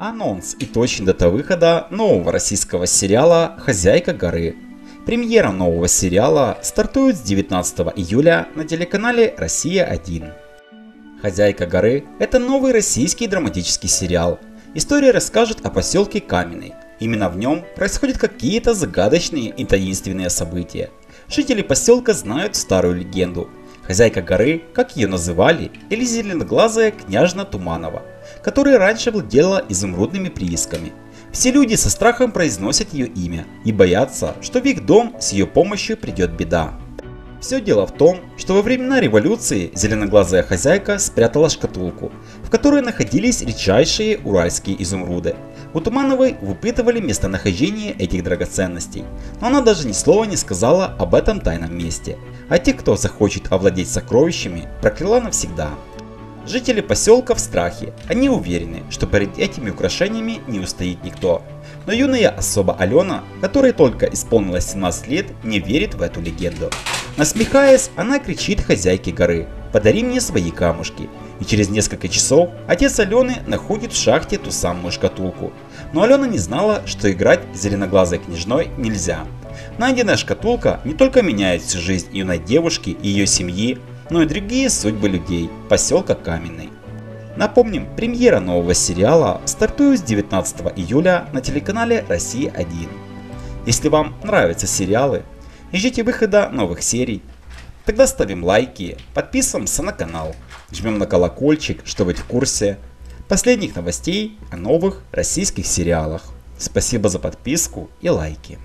Анонс и точная дата выхода нового российского сериала «Хозяйка горы». Премьера нового сериала стартует с 19 июля на телеканале «Россия-1». «Хозяйка горы» – это новый российский драматический сериал. История расскажет о поселке Каменный. Именно в нем происходят какие-то загадочные и таинственные события. Жители поселка знают старую легенду. Хозяйка горы, как ее называли, или зеленоглазая княжна Туманова, которая раньше владела изумрудными приисками. Все люди со страхом произносят ее имя и боятся, что в их дом с ее помощью придет беда. Все дело в том, что во времена революции зеленоглазая хозяйка спрятала шкатулку, в которой находились редчайшие уральские изумруды. У Тумановой выпытывали местонахождение этих драгоценностей, но она даже ни слова не сказала об этом тайном месте, а те, кто захочет овладеть сокровищами, прокляла навсегда. Жители поселка в страхе, они уверены, что перед этими украшениями не устоит никто. Но юная особа Алена, которой только исполнилось 17 лет, не верит в эту легенду. Насмехаясь, она кричит хозяйке горы: «Подари мне свои камушки». И через несколько часов отец Алены находит в шахте ту самую шкатулку. Но Алена не знала, что играть с зеленоглазой княжной нельзя. Найденная шкатулка не только меняет всю жизнь юной девушки и ее семьи, но и другие судьбы людей поселка Каменный. Напомним, премьера нового сериала стартует с 19 июля на телеканале «Россия-1». Если вам нравятся сериалы и ждите выхода новых серий, тогда ставим лайки, подписываемся на канал, жмем на колокольчик, чтобы быть в курсе последних новостей о новых российских сериалах. Спасибо за подписку и лайки.